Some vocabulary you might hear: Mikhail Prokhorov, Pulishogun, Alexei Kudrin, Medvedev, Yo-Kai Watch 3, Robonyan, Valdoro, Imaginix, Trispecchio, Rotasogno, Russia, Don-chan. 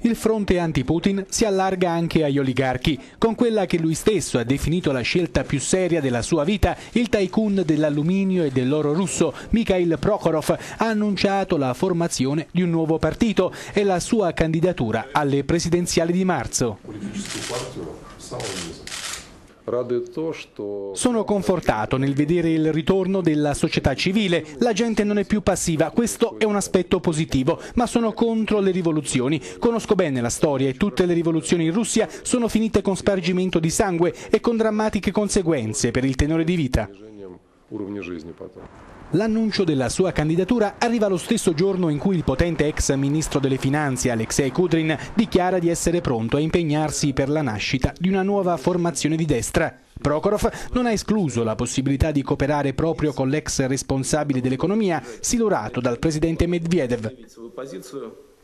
Il fronte anti-Putin si allarga anche agli oligarchi, con quella che lui stesso ha definito la scelta più seria della sua vita. Il tycoon dell'alluminio e dell'oro russo Mikhail Prokhorov ha annunciato la formazione di un nuovo partito e la sua candidatura alle presidenziali di marzo. Sono confortato nel vedere il ritorno della società civile, la gente non è più passiva, questo è un aspetto positivo, ma sono contro le rivoluzioni. Conosco bene la storia e tutte le rivoluzioni in Russia sono finite con spargimento di sangue e con drammatiche conseguenze per il tenore di vita. L'annuncio della sua candidatura arriva lo stesso giorno in cui il potente ex ministro delle finanze Alexei Kudrin dichiara di essere pronto a impegnarsi per la nascita di una nuova formazione di destra. Prokhorov non ha escluso la possibilità di cooperare proprio con l'ex responsabile dell'economia, silurato dal presidente Medvedev.